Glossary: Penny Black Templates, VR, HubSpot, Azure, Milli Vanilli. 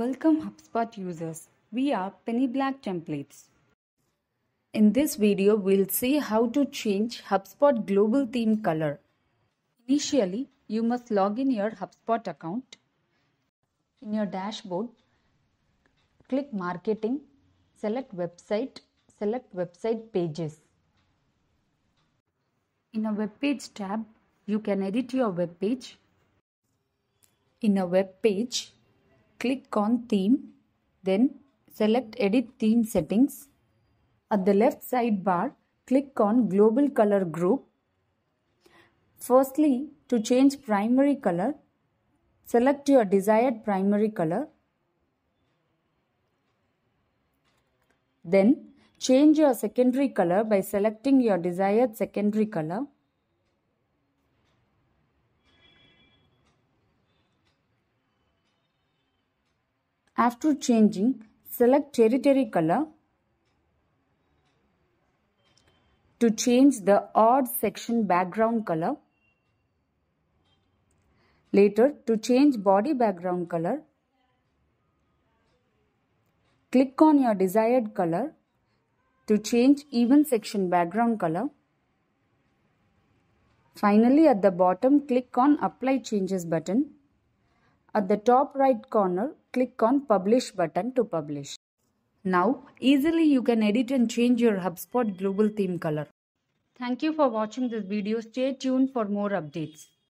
Welcome HubSpot users, we are Penny Black Templates. In this video, we'll see how to change HubSpot global theme color. Initially, you must log in your HubSpot account. In your dashboard, click Marketing, select Website Pages. In a Web Page tab, you can edit your web page. In a web page, click on Theme, then select Edit Theme Settings. At the left sidebar, click on Global Color Group. Firstly, to change primary color, select your desired primary color. Then, change your secondary color by selecting your desired secondary color. After changing, select territory color. To change the odd section background color. Later, to change body background color, click on your desired color. To change even section background color. Finally, at the bottom, click on Apply Changes button. At the top right corner, click on Publish button to publish. Now, easily you can edit and change your HubSpot global theme color. Thank you for watching this video. Stay tuned for more updates.